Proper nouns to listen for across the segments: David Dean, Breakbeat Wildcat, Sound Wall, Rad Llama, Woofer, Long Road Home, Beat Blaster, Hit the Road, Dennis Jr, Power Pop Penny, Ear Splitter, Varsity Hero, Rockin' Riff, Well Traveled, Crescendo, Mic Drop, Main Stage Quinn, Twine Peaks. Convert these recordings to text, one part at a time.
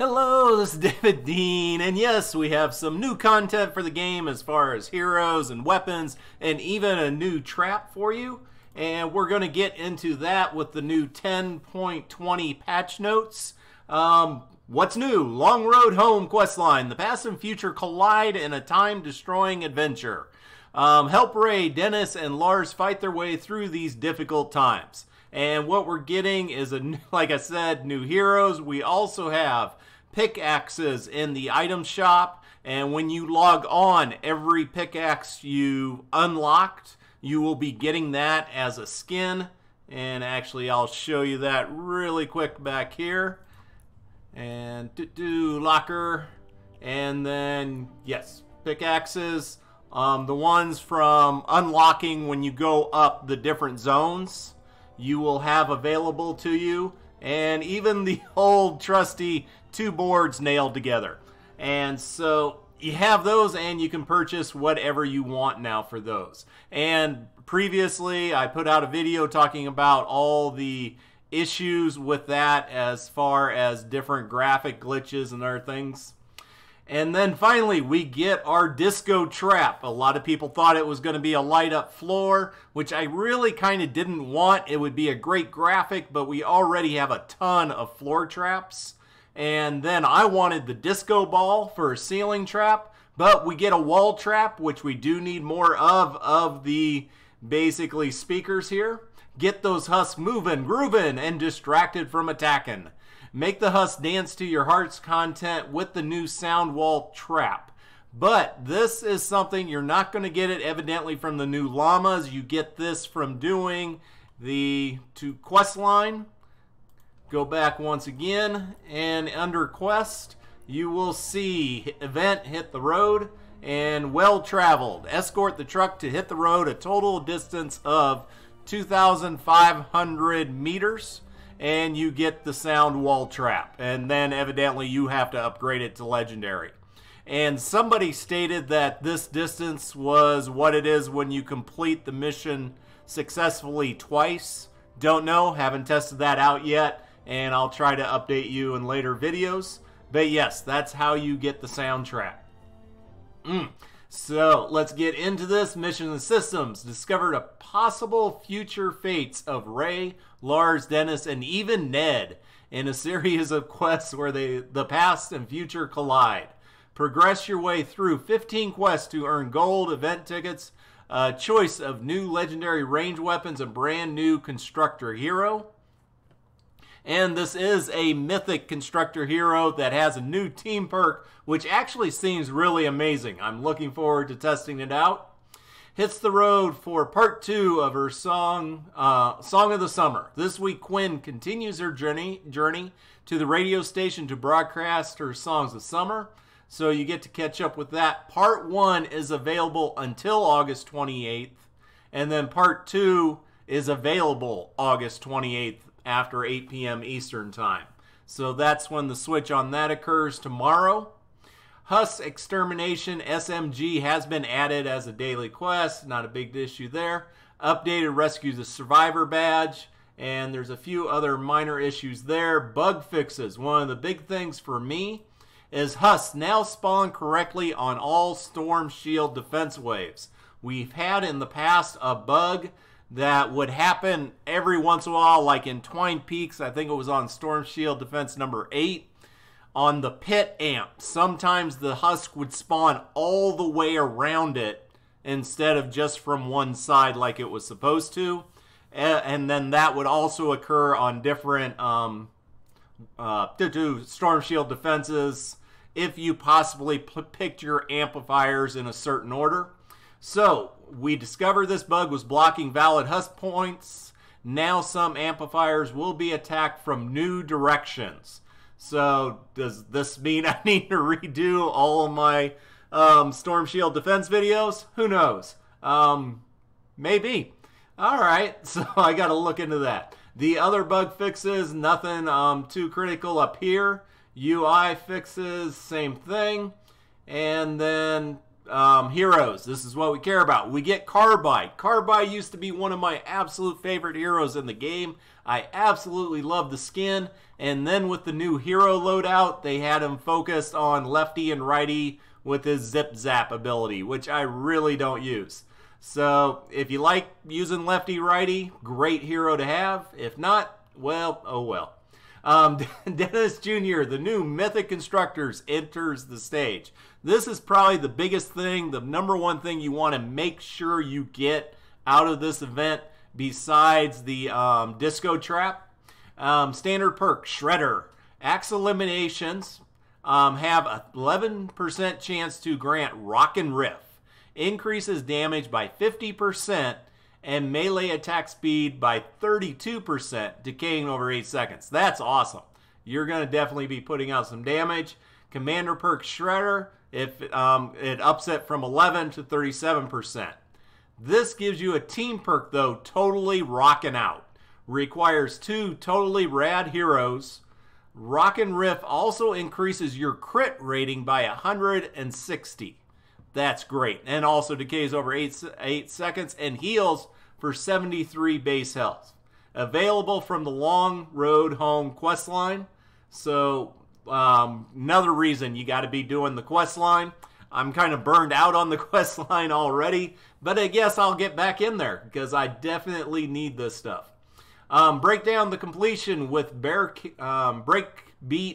Hello, this is David Dean, and yes, we have some new content for the game as far as heroes and weapons and even a new trap for you. And we're going to get into that with the new 10.20 patch notes. What's new? Long Road Home questline. The past and future collide in a time-destroying adventure. Help Ray, Dennis, and Lars fight their way through these difficult times. And what we're getting is, like I said, new heroes. We also have pickaxes in the item shop, and when you log on, every pickaxe you unlocked, you will be getting that as a skin. And actually, I'll show you that really quick back here. And locker, and then yes, pickaxes, the ones from unlocking when you go up the different zones, you will have available to you. And even the old trusty two boards nailed together. And so you have those, and you can purchase whatever you want now for those. And previously I put out a video talking about all the issues with that as far as different graphic glitches and other things. And then finally we get our disco trap. A lot of people thought it was going to be a light up floor, which I really kind of didn't want. It would be a great graphic, but we already have a ton of floor traps. And then I wanted the disco ball for a ceiling trap, but we get a wall trap, which we do need more of the basically speakers here. Get those husks moving, grooving, and distracted from attacking. Make the husks dance to your heart's content with the new Sound Wall trap. But this is something you're not going to get it evidently from the new llamas. You get this from doing the quest line. Go back once again, and under quest, you will see event Hit the Road and Well Traveled. Escort the truck to hit the road a total distance of 2,500 meters, and you get the Sound Wall trap. And then evidently you have to upgrade it to legendary. And somebody stated that this distance was what it is when you complete the mission successfully twice. Don't know, haven't tested that out yet, and I'll try to update you in later videos. But yes, that's how you get the sound trap. So let's get into this. Mission and systems discovered a possible future fates of Ray, Lars, Dennis, and even Ned in a series of quests where the past and future collide. Progress your way through 15 quests to earn gold, event tickets, a choice of new legendary range weapons, and brand new constructor hero. And this is a mythic constructor hero that has a new team perk, which actually seems really amazing. I'm looking forward to testing it out. Hits the road for part 2 of her song of the summer. This week, Quinn continues her journey to the radio station to broadcast her songs of summer. So you get to catch up with that. Part 1 is available until August 28th. And then part 2 is available August 28th. After 8 p.m. Eastern time. So that's when the switch on that occurs tomorrow. Huss Extermination SMG has been added as a daily quest. Not a big issue there. Updated Rescue the Survivor badge. And there's a few other minor issues there. Bug fixes. One of the big things for me is Huss now spawn correctly on all Storm Shield defense waves. We've had in the past a bug that would happen every once in a while, like in Twine Peaks. I think it was on Storm Shield Defense number 8. On the pit amp, sometimes the husk would spawn all the way around it instead of just from one side like it was supposed to. And then that would also occur on different Storm Shield Defenses if you possibly picked your amplifiers in a certain order. So, we discovered this bug was blocking valid husk points. Now some amplifiers will be attacked from new directions. So, does this mean I need to redo all of my Storm Shield defense videos? Who knows? Maybe. Alright, so I gotta look into that. The other bug fixes, nothing too critical up here. UI fixes, same thing. And then heroes. This is what we care about. We get Carbide. Carbide used to be one of my absolute favorite heroes in the game. I absolutely love the skin. And then with the new hero loadout, they had him focused on lefty and righty with his Zip Zap ability, which I really don't use. So if you like using lefty righty, great hero to have. If not, well, oh well. Dennis Jr, the new Mythic Constructors, enters the stage. This is probably the biggest thing, the number one thing you want to make sure you get out of this event besides the Disco Trap. Standard perk, Shredder. Axe eliminations have an 11% chance to grant Rockin' Riff. Increases damage by 50% and melee attack speed by 32%, decaying over 8 seconds. That's awesome. You're going to definitely be putting out some damage. Commander perk Shredder, if it ups it from 11 to 37%. This gives you a team perk, though, Totally Rockin' Out. Requires 2 totally rad heroes. Rockin' Riff also increases your crit rating by 160. That's great. And also decays over 8 seconds and heals for 73 base health. Available from the Long Road Home questline. So another reason you got to be doing the questline. I'm kind of burned out on the questline already, but I guess I'll get back in there because I definitely need this stuff. Break down the completion with Breakbeat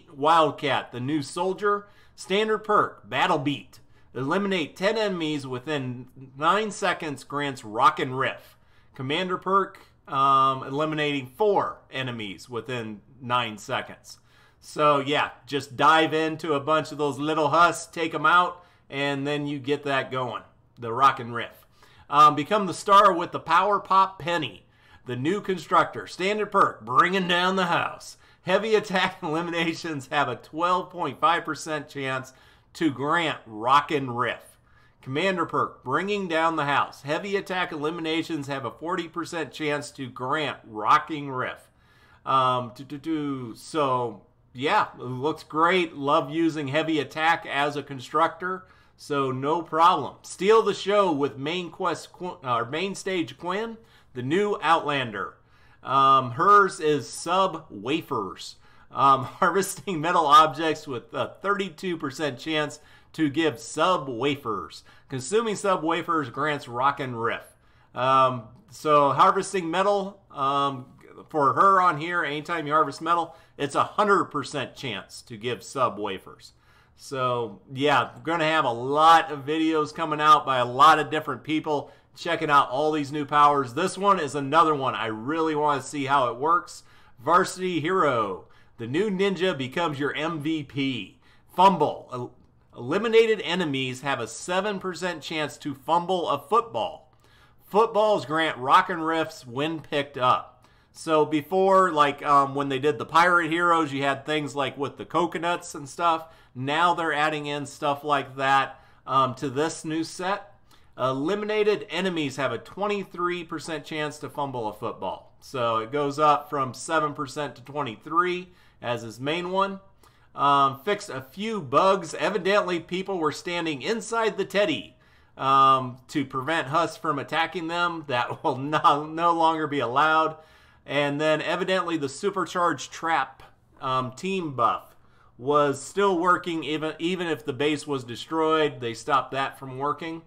Wildcat, the new soldier. Standard perk, Battle Beat. Eliminate 10 enemies within 9 seconds grants Rockin' Riff. Commander perk, eliminating 4 enemies within 9 seconds. So yeah, just dive into a bunch of those little husks, take them out, and then you get that going. The Rockin' Riff. Become the star with the Power Pop Penny, the new constructor. Standard perk, Bringing Down the House. Heavy attack eliminations have a 12.5% chance to grant Rockin' Riff. Commander perk, Bringing Down the House. Heavy attack eliminations have a 40% chance to grant Rockin' Riff. So yeah, it looks great. Love using heavy attack as a constructor, so no problem. Steal the show with Main Stage Quinn, the new Outlander. Hers is Sub Wafers. Harvesting metal objects with a 32% chance to give Sub Wafers. Consuming Sub Wafers grants Rockin' Riff. So harvesting metal, for her on here, anytime you harvest metal, it's 100% chance to give Sub Wafers. So yeah, we're going to have a lot of videos coming out by a lot of different people checking out all these new powers. This one is another one I really want to see how it works. Varsity Hero. The new ninja becomes your MVP. Fumble. Eliminated enemies have a 7% chance to fumble a football. Footballs grant Rockin' Riffs when picked up. So before, like when they did the pirate heroes, you had things like with the coconuts and stuff. Now they're adding in stuff like that to this new set. Eliminated enemies have a 23% chance to fumble a football. So it goes up from 7% to 23% as his main one. Fixed a few bugs. Evidently, people were standing inside the teddy to prevent husks from attacking them. That will no longer be allowed. And then evidently the supercharged trap team buff was still working even if the base was destroyed. They stopped that from working.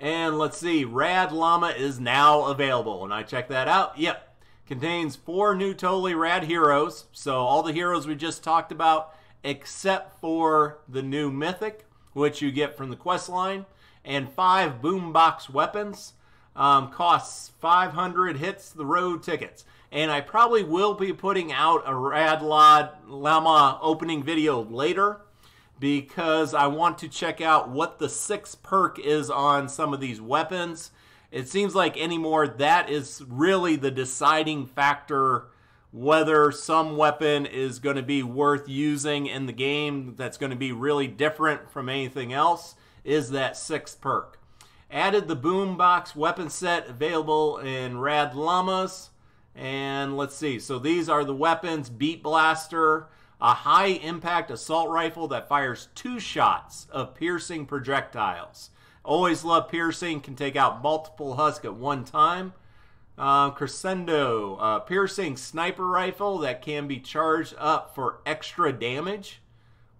And let's see, Rad Llama is now available. And I checked that out. Yep. Contains 4 new totally rad heroes. So all the heroes we just talked about, except for the new Mythic, which you get from the quest line. And 5 boombox weapons. Costs 500 hits the road tickets. And I probably will be putting out a Rad Llama opening video later, because I want to check out what the 6th perk is on some of these weapons. It seems like anymore that is really the deciding factor whether some weapon is going to be worth using in the game, that's going to be really different from anything else, is that 6th perk. Added the boombox weapon set available in Rad Llamas. And let's see, so these are the weapons, Beat Blaster, a high-impact assault rifle that fires 2 shots of piercing projectiles. Always love piercing, can take out multiple husk at one time. Crescendo, a piercing sniper rifle that can be charged up for extra damage,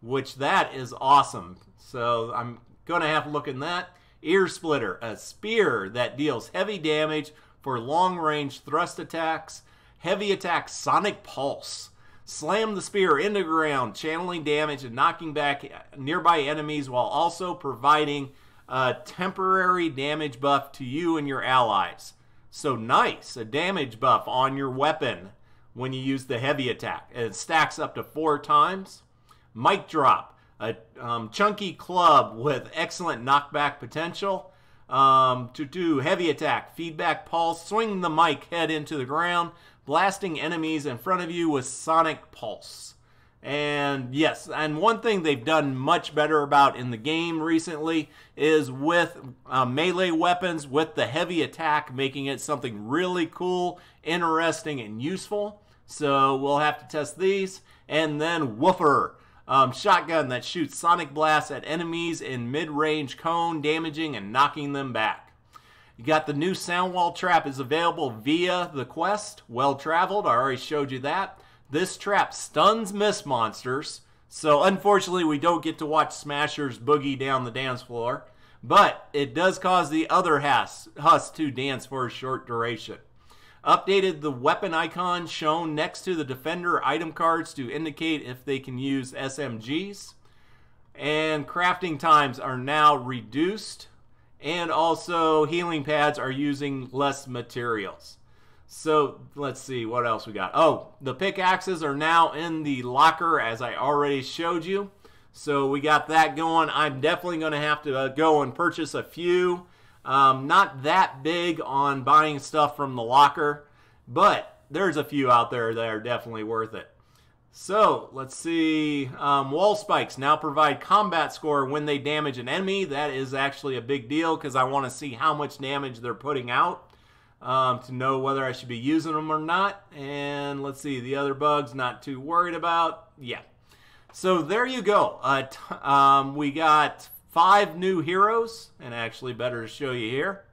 which that is awesome. So I'm going to have a look in that. Ear Splitter, a spear that deals heavy damage for long-range thrust attacks. Heavy attack, Sonic Pulse. Slam the spear into ground, channeling damage and knocking back nearby enemies while also providing a temporary damage buff to you and your allies. So nice, a damage buff on your weapon when you use the heavy attack. And it stacks up to 4 times. Mic Drop, a chunky club with excellent knockback potential. To do heavy attack, feedback pulse, swing the mic head into the ground, blasting enemies in front of you with Sonic Pulse. And yes, and one thing they've done much better about in the game recently is with melee weapons, with the heavy attack, making it something really cool, interesting, and useful. So we'll have to test these. And then Woofer, shotgun that shoots sonic blasts at enemies in mid-range cone, damaging and knocking them back. You got the new Sound Wall trap is available via the quest. Well Traveled, I already showed you that. This trap stuns mist monsters, so unfortunately we don't get to watch Smashers boogie down the dance floor, but it does cause the other husk to dance for a short duration. Updated the weapon icon shown next to the Defender item cards to indicate if they can use SMGs. And crafting times are now reduced, and also healing pads are using less materials. So let's see what else we got. Oh, the pickaxes are now in the locker, as I already showed you. So we got that going. I'm definitely going to have to go and purchase a few. Not that big on buying stuff from the locker, but there's a few out there that are definitely worth it. So let's see. Wall spikes now provide combat score when they damage an enemy. That is actually a big deal because I want to see how much damage they're putting out. To know whether I should be using them or not. And let's see, the other bugs, not too worried about. Yeah. So there you go. We got 5 new heroes, and actually better to show you here.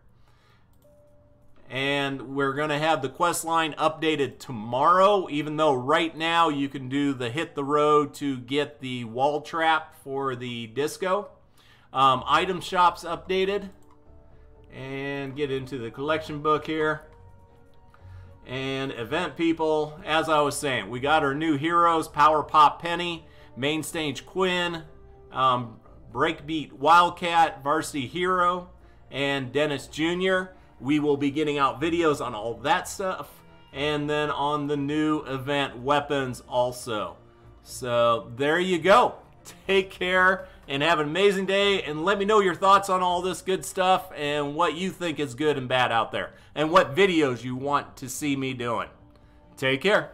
And we're going to have the quest line updated tomorrow, even though right now you can do the Hit the Road to get the wall trap for the disco. Item shops updated. And get into the collection book here. And event people, as I was saying, we got our new heroes, Power Pop Penny, Main Stage Quinn, Breakbeat Wildcat, Varsity Hero, and Dennis Jr. We will be getting out videos on all that stuff, and then on the new event weapons also. So there you go. Take care and have an amazing day, and let me know your thoughts on all this good stuff and what you think is good and bad out there and what videos you want to see me doing. Take care.